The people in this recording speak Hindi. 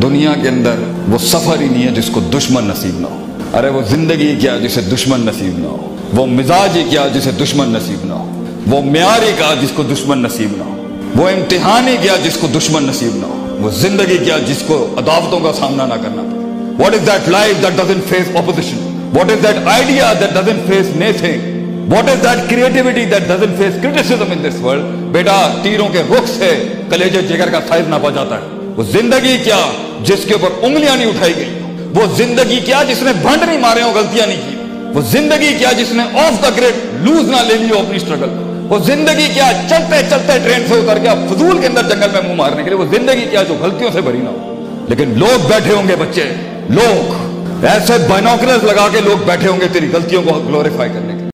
दुनिया के अंदर वो सफ़र ही नहीं है जिसको दुश्मन नसीब ना हो। अरे वो ज़िंदगी क्या जिसे दुश्मन नसीब ना हो, वो मिजाज ही क्या जिसे दुश्मन नसीब ना हो, वो म्यार ही क्या जिसको दुश्मन नसीब ना हो, वो इम्तिहान ही क्या जिसको दुश्मन नसीब ना हो, वो ज़िंदगी क्या जिसको अदावतों का सामना ना करना पड़े। What is that life that doesn't face opposition? What is that idea that doesn't face anything? What is that creativity that doesn't face criticism in this world? बेटा तीरों के रुख से कलेजे जिगर का साइज नापा जाता है। वो जिंदगी क्या जिसके ऊपर उंगलियां नहीं उठाई गई, वो जिंदगी क्या जिसने भंड नहीं मारे हो, गलतियां नहीं की, वो जिंदगी क्या जिसने ऑफ द ग्रिड लूज ना ले ली हो अपनी स्ट्रगल, वो जिंदगी क्या चलते चलते ट्रेन से उतर के फजूल के अंदर जंगल में मुंह मारने के लिए, वो जिंदगी क्या जो गलतियों से भरी ना हो। लेकिन लोग बैठे होंगे बच्चे, लोग ऐसे बाइनोकुलर्स लगा के लोग बैठे होंगे तेरी गलतियों को ग्लोरीफाई करने के।